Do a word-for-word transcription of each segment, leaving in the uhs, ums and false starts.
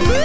Wow.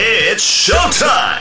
It's showtime!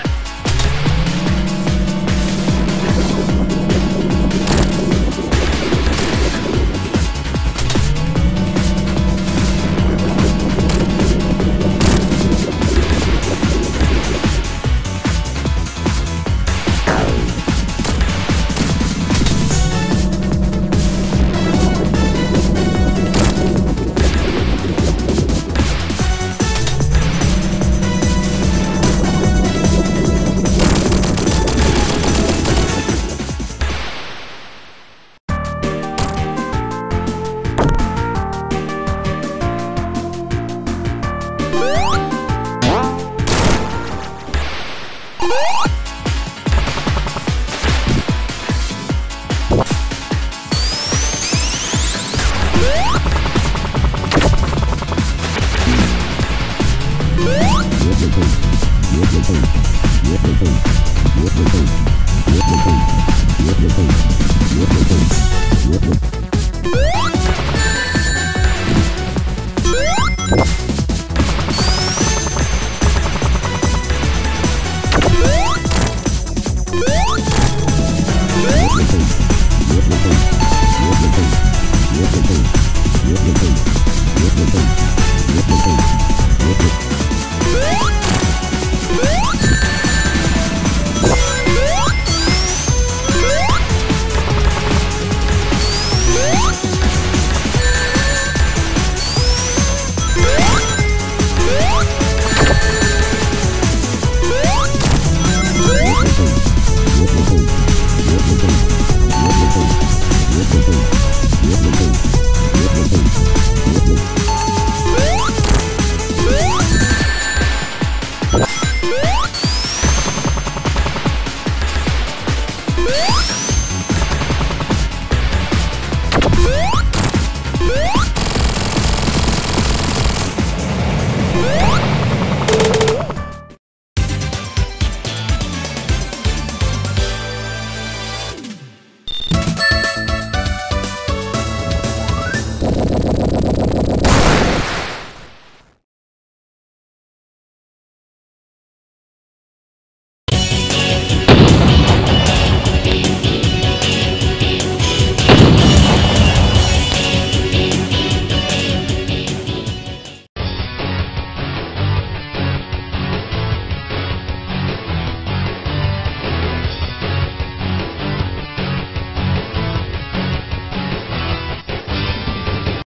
What the fuck? What the fuck? What the fuck?